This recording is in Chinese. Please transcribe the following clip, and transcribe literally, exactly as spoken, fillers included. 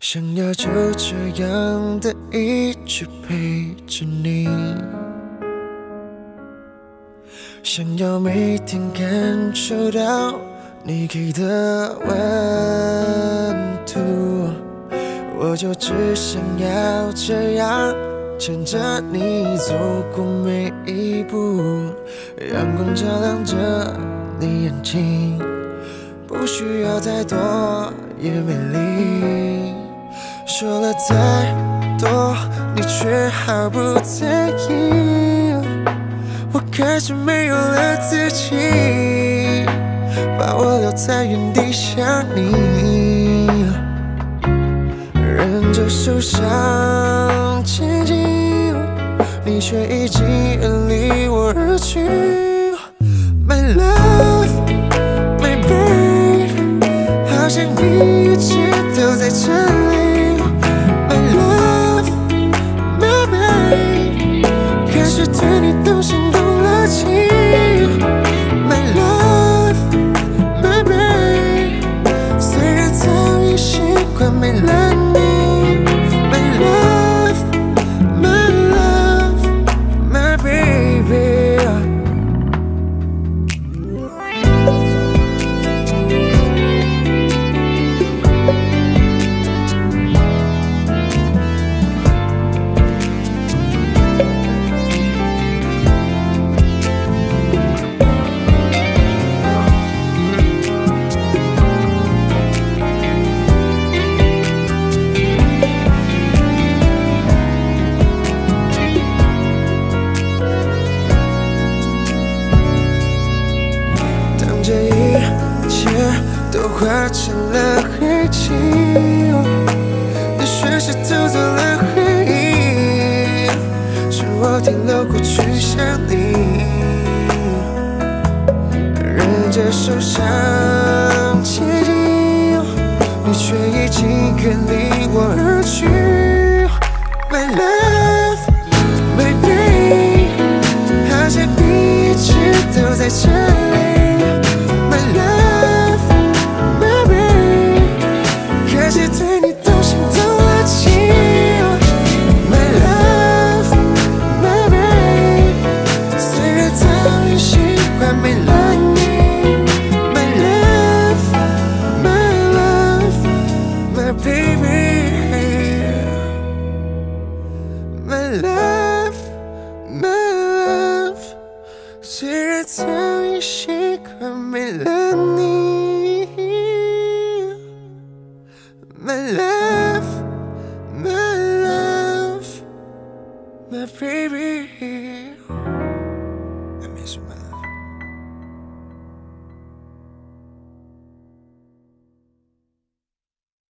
想要就这样的一直陪着你，想要每天感受到你给的温度，我就只想要这样牵着你走过每一步，阳光照亮着你眼睛，不需要太多也美丽。说了再多，你却毫不在意，我开始没有了自己，把我留在原地想你。忍着受伤前进，你却已经远离我而去。My love, my baby。 好像你一直都在这里 ，My love, my baby。开始对你动心动了情 ，My love, my baby。虽然早已习惯没了你 ，My love, my love, my baby。 化成了黑气，你随时偷走了回忆，是我停留过去想你。忍着受伤前进，你却已经远离我而去。My love, my baby， 好像你一直都在这里。 My love, my love, my baby.